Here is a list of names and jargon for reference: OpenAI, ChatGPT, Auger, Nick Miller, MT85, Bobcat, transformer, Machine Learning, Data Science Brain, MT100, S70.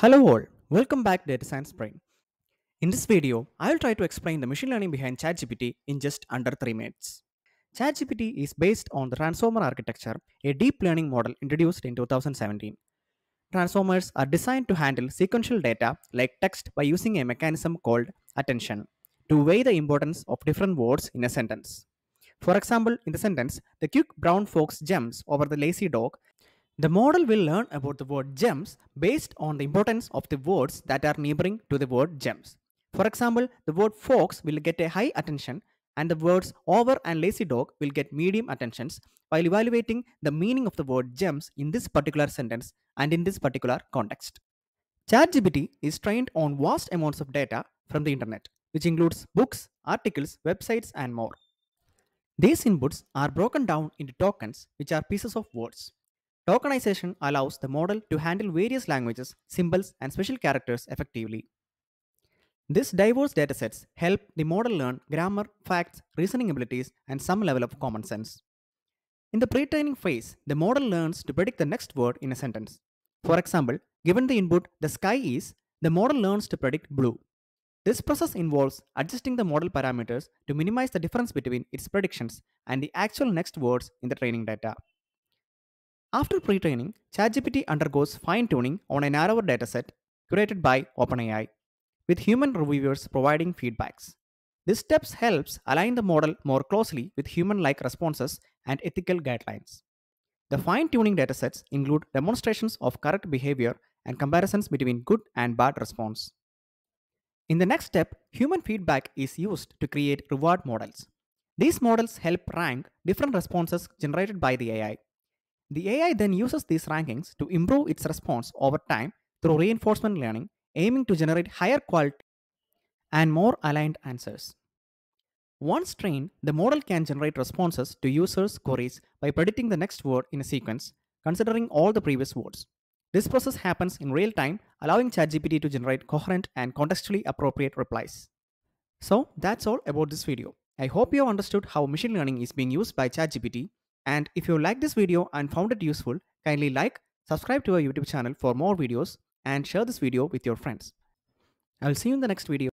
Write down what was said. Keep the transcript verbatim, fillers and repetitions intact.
Hello all, welcome back to Data Science Brain. In this video, I will try to explain the machine learning behind ChatGPT in just under three minutes. ChatGPT is based on the transformer architecture, a deep learning model introduced in two thousand seventeen. Transformers are designed to handle sequential data like text by using a mechanism called attention to weigh the importance of different words in a sentence. For example, in the sentence, "The quick brown fox jumps over the lazy dog," the model will learn about the word gems based on the importance of the words that are neighboring to the word gems. For example, the word fox will get a high attention and the words over and lazy dog will get medium attentions while evaluating the meaning of the word gems in this particular sentence and in this particular context. ChatGPT is trained on vast amounts of data from the internet, which includes books, articles, websites, and more. These inputs are broken down into tokens, which are pieces of words. Tokenization allows the model to handle various languages, symbols, and special characters effectively. These diverse datasets help the model learn grammar, facts, reasoning abilities, and some level of common sense. In the pre-training phase, the model learns to predict the next word in a sentence. For example, given the input "the sky is," the model learns to predict blue. This process involves adjusting the model parameters to minimize the difference between its predictions and the actual next words in the training data. After pre-training, ChatGPT undergoes fine-tuning on a narrower dataset curated by OpenAI, with human reviewers providing feedbacks. These steps helps align the model more closely with human-like responses and ethical guidelines. The fine-tuning datasets include demonstrations of correct behavior and comparisons between good and bad response. In the next step, human feedback is used to create reward models. These models help rank different responses generated by the A I. The A I then uses these rankings to improve its response over time through reinforcement learning, aiming to generate higher quality and more aligned answers. Once trained, the model can generate responses to users' queries by predicting the next word in a sequence, considering all the previous words. This process happens in real time, allowing ChatGPT to generate coherent and contextually appropriate replies. So that's all about this video. I hope you have understood how machine learning is being used by ChatGPT. And if you like this video and found it useful, kindly like, subscribe to our YouTube channel for more videos, and share this video with your friends. I will see you in the next video.